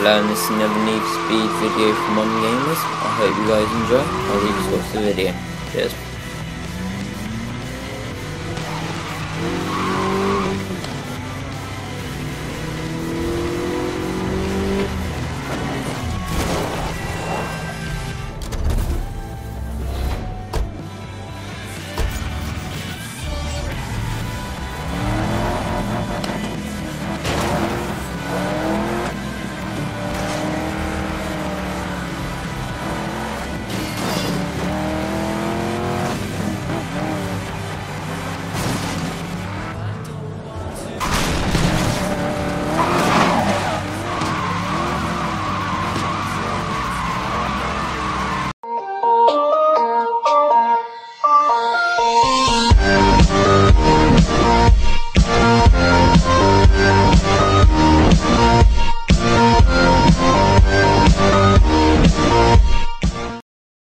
allowing us to never need speed video from Mod3rnGamers. I hope you guys enjoy. I'll leave a source of the video. Cheers.